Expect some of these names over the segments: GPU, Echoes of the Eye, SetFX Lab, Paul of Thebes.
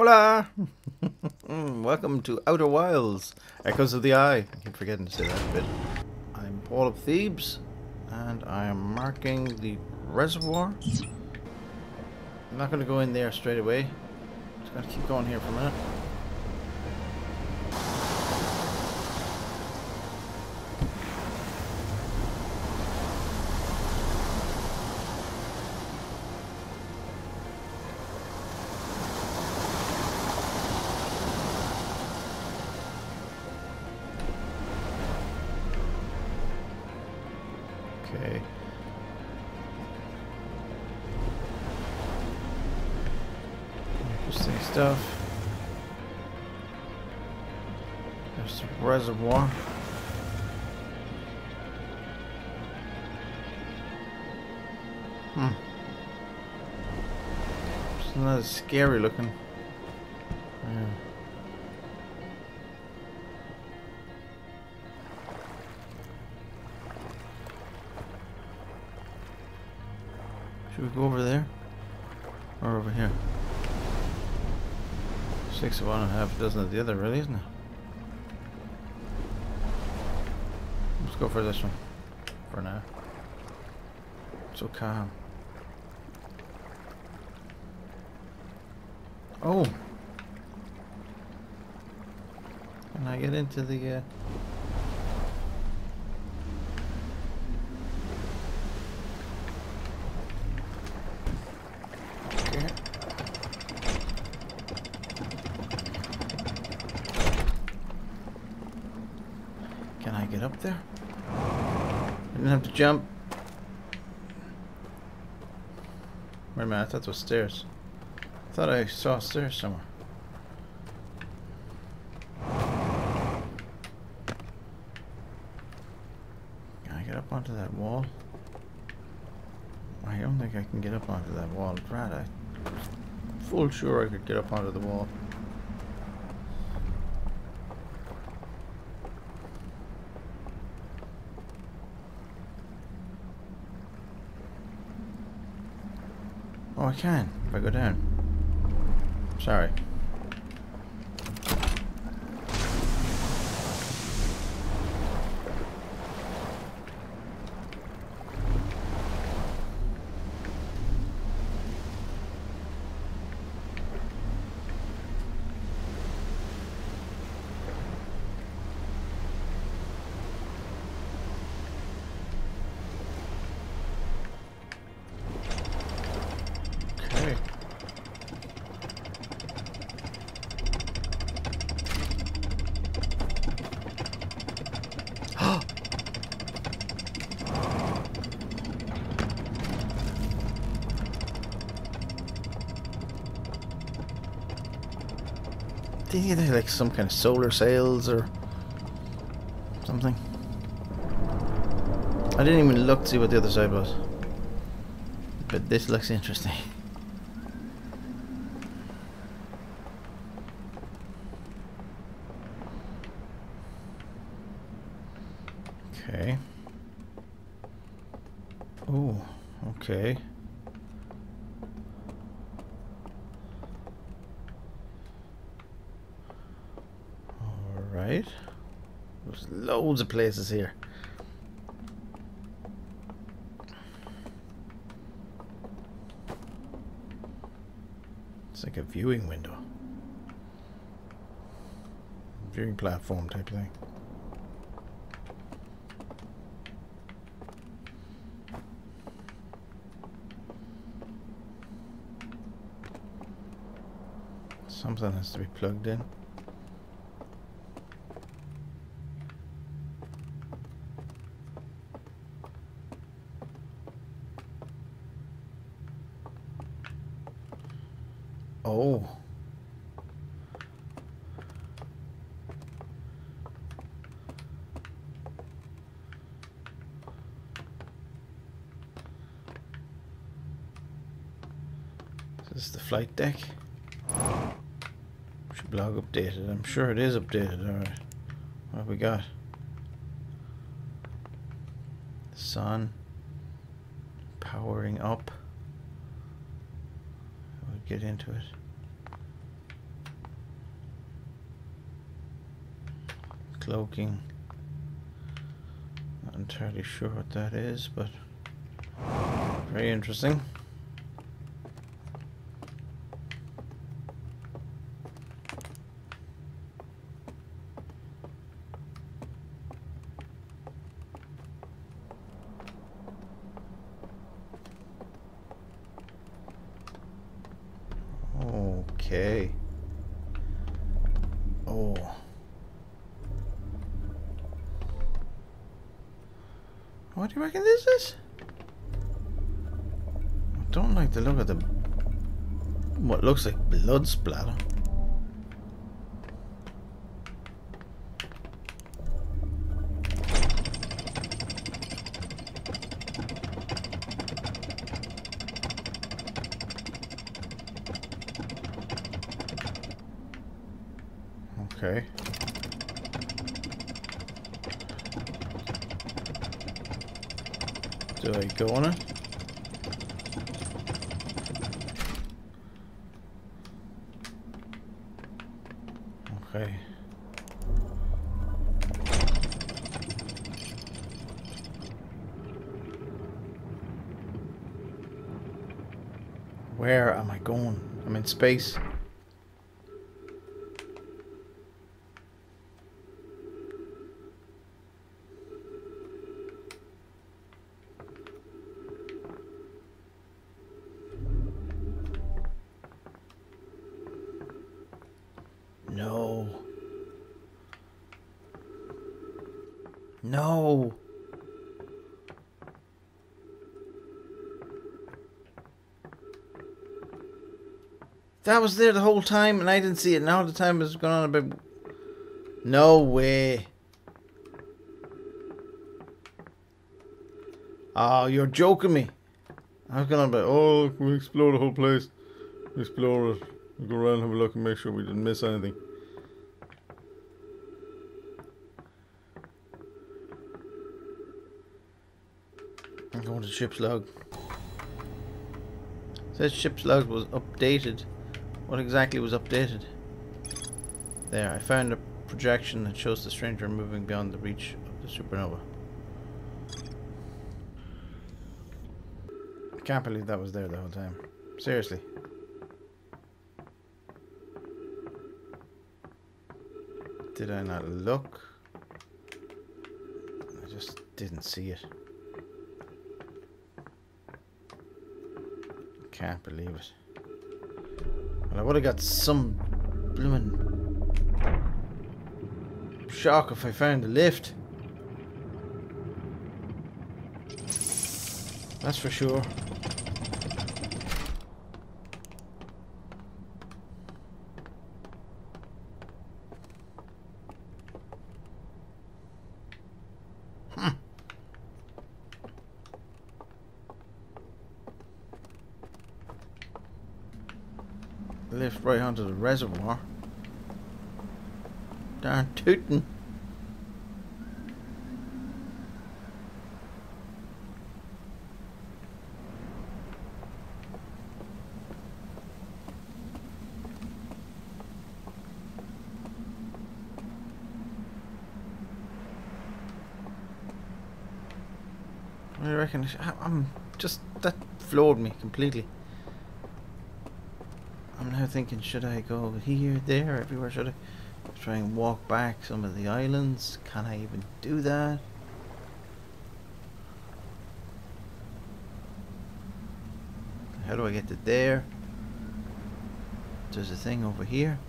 Hola! Welcome to Outer Wilds, Echoes of the Eye. I keep forgetting to say that a bit. I'm Paul of Thebes, and I am marking the reservoir. I'm not going to go in there straight away. Just got to keep going here for a minute. Okay. Interesting stuff. There's the reservoir. It's not as scary looking. Yeah. Should we go over there? Or over here? Six of one and a half dozen of the other, really, isn't it? Let's go for this one. For now. So calm. Oh! Can I get into the... Can I get up there? I didn't have to jump. Wait a minute, I thought it was stairs. I thought I saw stairs somewhere. Can I get up onto that wall? I don't think I can get up onto that wall. Brad, I'm full sure I could get up onto the wall. Oh, I can, if I go down. Sorry. Do you think there's like some kind of solar sails or something? I didn't even look to see what the other side was. But this looks interesting. Okay. Oh, okay. Right. There's loads of places here. It's like a viewing window. Viewing platform type thing. Something has to be plugged in. Oh. This is the flight deck. Should blog updated. I'm sure it is updated. Alright. What have we got? The sun powering up. Get into it. cloaking. Not entirely sure what that is, but very interesting. Okay. Oh. What do you reckon this is? I don't like the look of the what looks like blood splatter. Okay. Do I go on it? Okay. Where am I going? I'm in space. No. No. That was there the whole time and I didn't see it. Now the time has gone on a bit. No way. Oh, you're joking me. I was going to be, oh, we explore the whole place. We explore it. We'll go around, have a look and make sure we didn't miss anything. I'm going to ship's log. It says ship's log was updated. What exactly was updated? There, I found a projection that shows the stranger moving beyond the reach of the supernova. I can't believe that was there the whole time. Seriously. Did I not look? I just didn't see it. Can't believe it. Well, I would have got some bloomin' shock if I found the lift. That's for sure. Lift right onto the reservoir. Darn tootin'. I reckon I'm just, that floored me completely. I'm now thinking, should I go here, there, everywhere? Should I try and walk back some of the islands? Can I even do that? How do I get to there? There's a thing over here.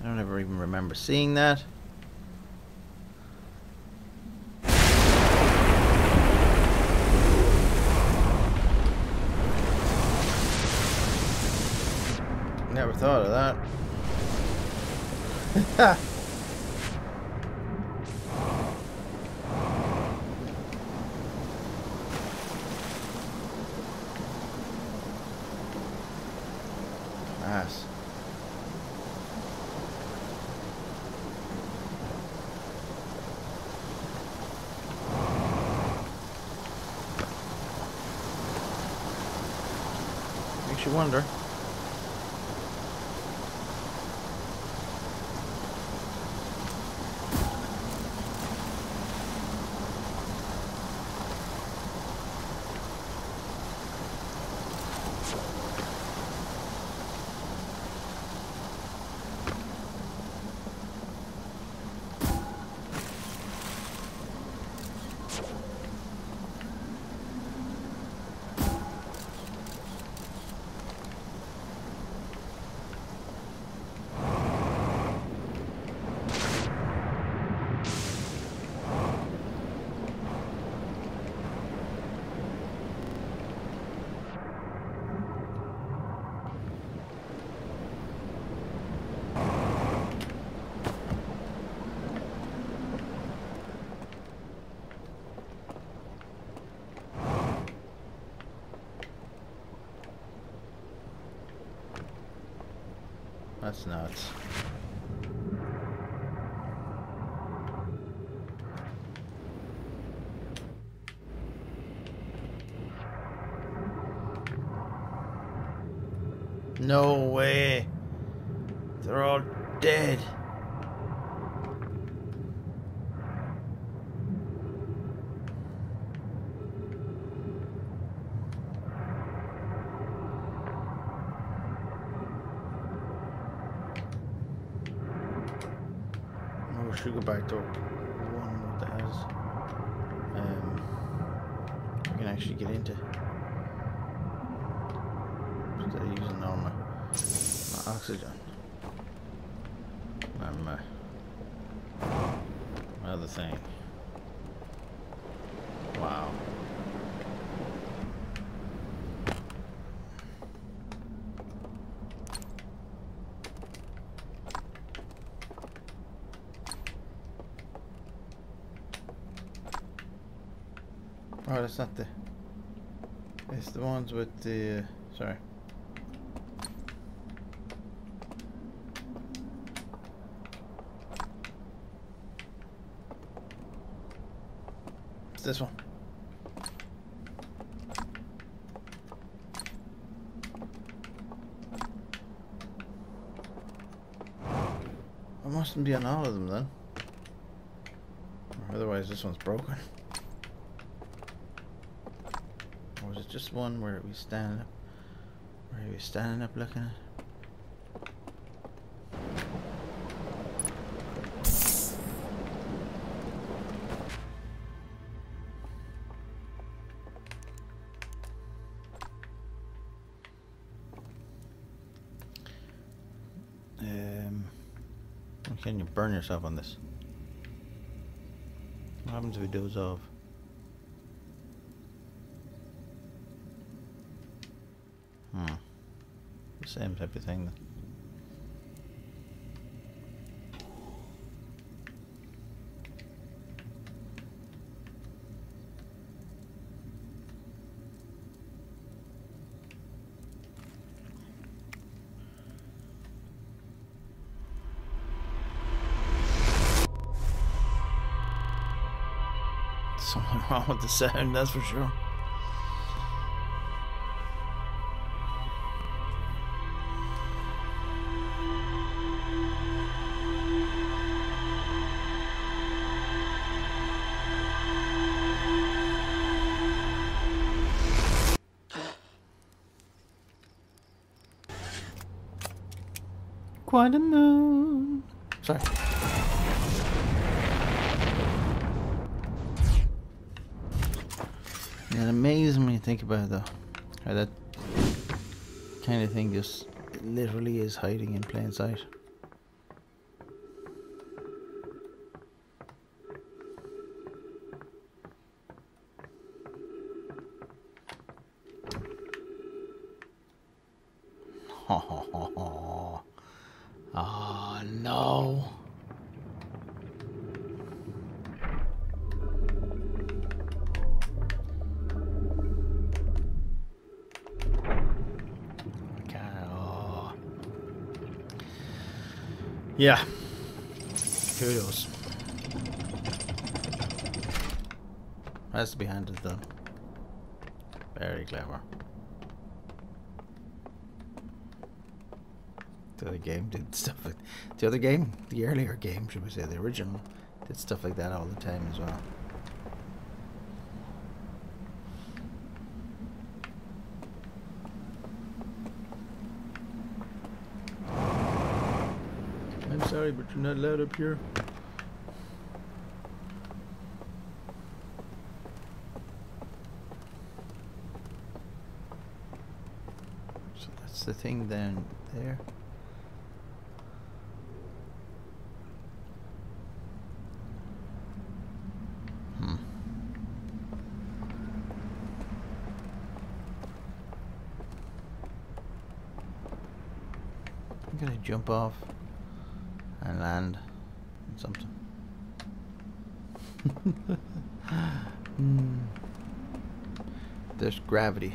I don't ever even remember seeing that. Never thought of that. Nice. Makes you wonder. That's nuts. No way. They're all dead. We should go back to one of the house. We can actually get into. Instead of using all my oxygen. My other thing. Wow. Oh, that's not the... It's the ones with the... sorry. It's this one. I mustn't be on all of them then. Otherwise this one's broken. Just one where we stand up, where we standing up looking at. Why can't you burn yourself on this? What happens if we doze off? Same type of thing. Something wrong with the sound, that's for sure. Quite a moon. Sorry. It amazes me to think about it though. How that kind of thing just literally is hiding in plain sight. Yeah. Kudos. Has to be handed though. Very clever. The other game did stuff like the other game, the earlier game, should we say, the original, did stuff like that all the time as well. Sorry, but you're not allowed up here. So that's the thing down there. I'm gonna jump off. And land and something. There's gravity.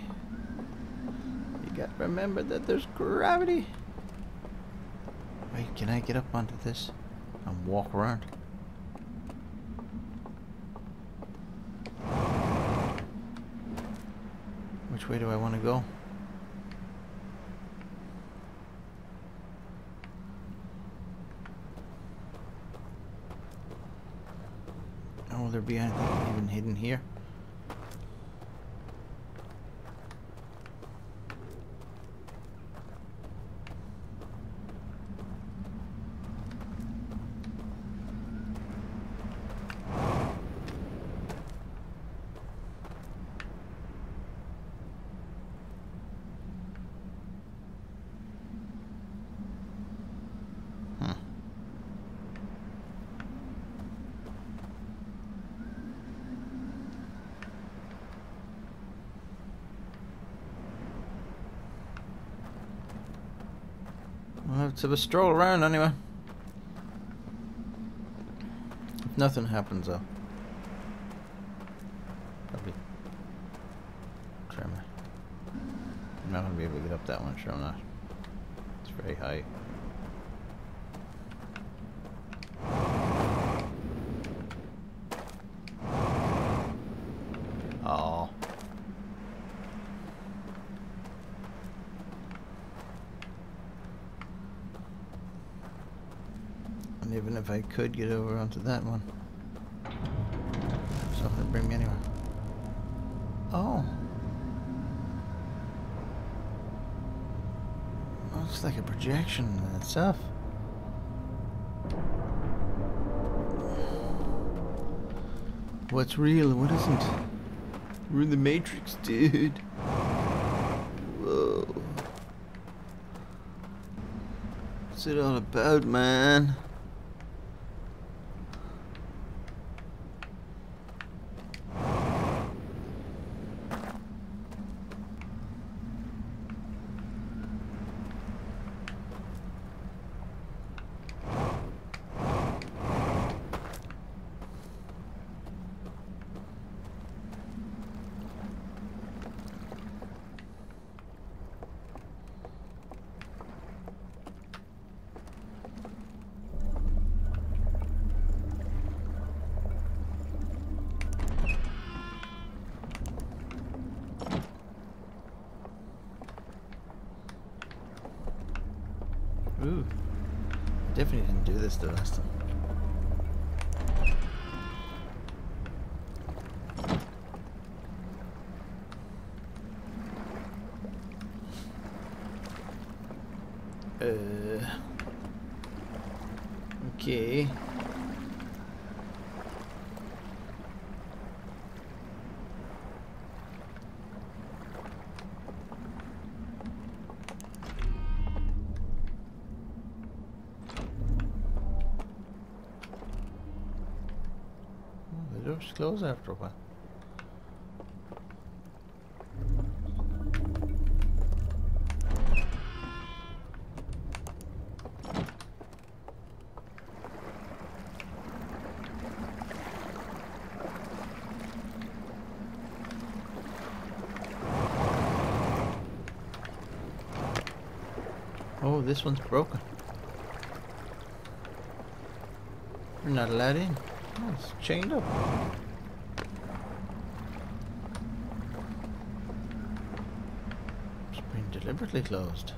You gotta remember that there's gravity. Wait, can I get up onto this and walk around? Which way do I want to go? Oh, will there be anything even hidden here? Let's have a stroll around anyway. If nothing happens, I'll probably try my... I'm not going to be able to get up that one, sure I'm not. It's very high. Even if I could get over onto that one, it's not gonna bring me anywhere. Oh, looks like a projection in itself. What's real and what isn't? We're in the Matrix, dude. Whoa, what's it all about, man? Ooh, definitely didn't do this the last time. Okay. Close after a while. Oh, this one's broken. We're not allowed in. Oh, it's chained up. Deliberately closed.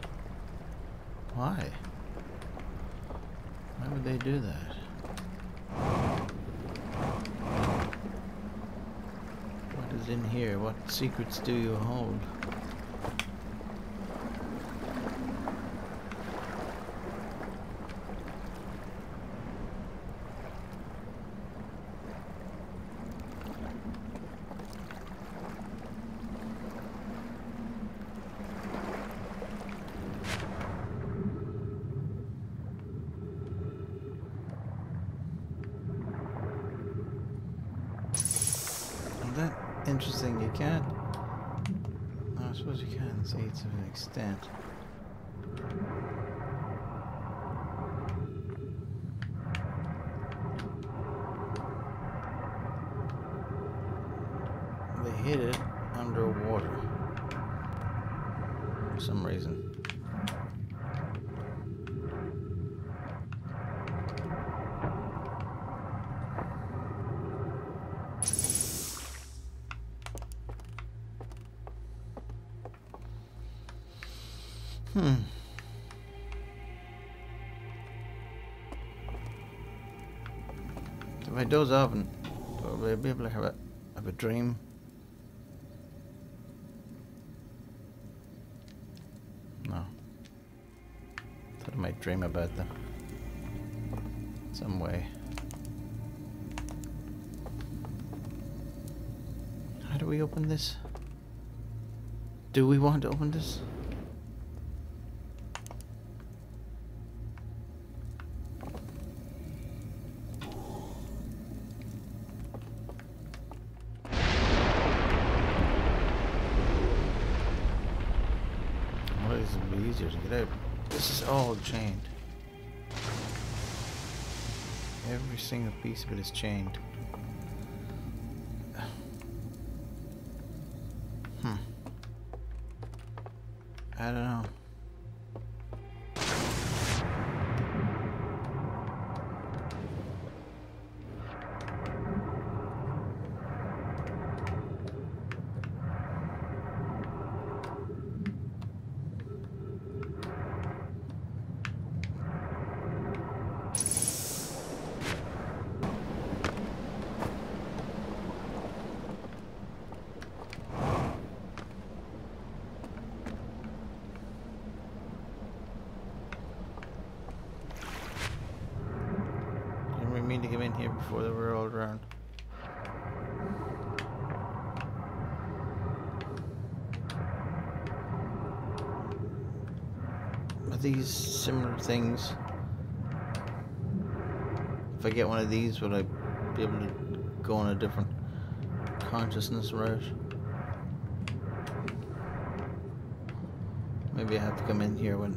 Why? Why would they do that? What is in here? What secrets do you hold? Interesting, you can't. Oh, I suppose you can see it to an extent. They hid it underwater for some reason. If I doze off, and probably be able to have a dream. No. Thought I might dream about them. Some way. How do we open this? Do we want to open this? Chained. Every single piece of it is chained. I don't know. Before they were all around. Are these similar things? If I get one of these, would I be able to go on a different consciousness route? Maybe I have to come in here when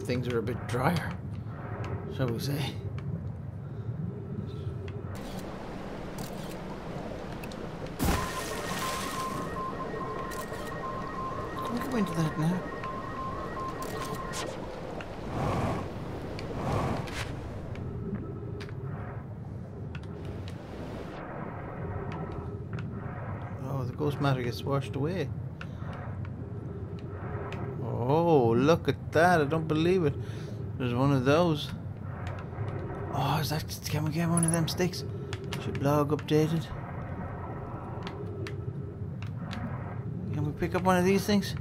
things are a bit drier, shall we say. Into that now. Oh, the ghost matter gets washed away. Oh, look at that. I don't believe it. There's one of those. Oh, is that, can we get one of them sticks? Is your blog updated? Can we pick up one of these things?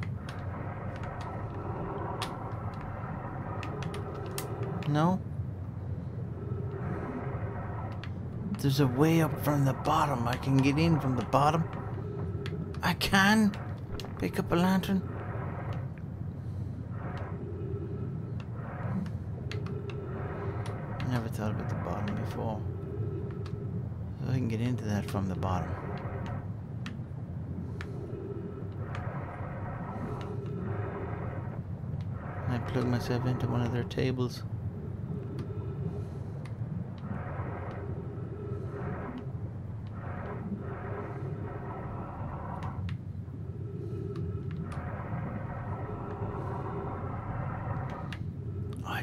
No? There's a way up from the bottom. I can get in from the bottom. I can pick up a lantern. I never thought about the bottom before. So I can get into that from the bottom. I plug myself into one of their tables.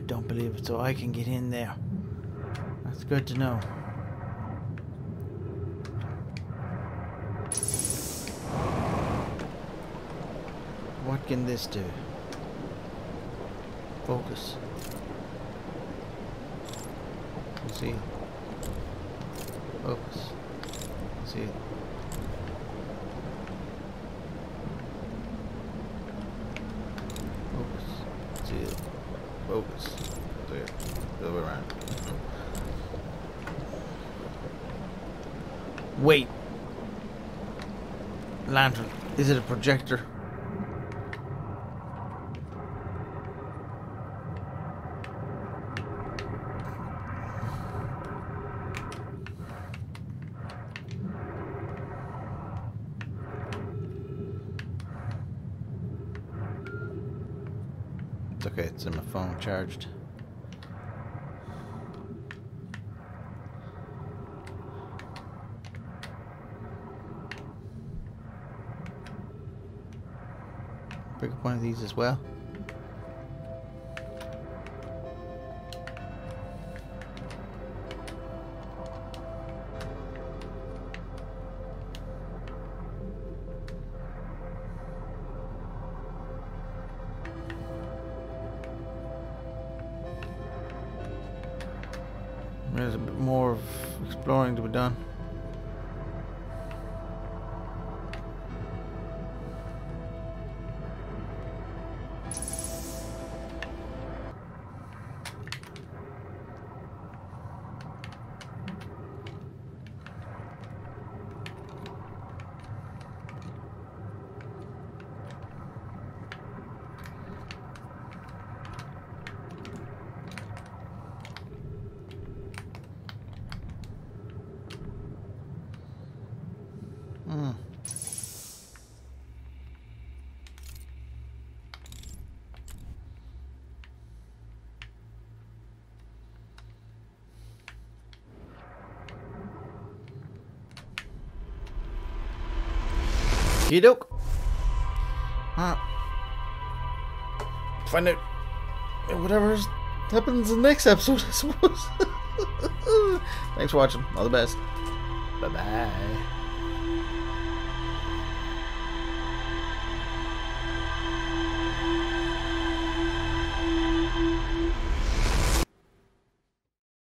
Don't believe it, so I can get in there. That's good to know. What can this do? Focus. Let's see. Focus. Let's see. Focus. There. The other way around. Wait. Lantern. Is it a projector? Okay, it's in my phone, charged. Pick up one of these as well. there's a bit more of exploring to be done. Doke. Alright. Find out whatever happens in the next episode, I suppose. Thanks for watching. All the best. Bye bye.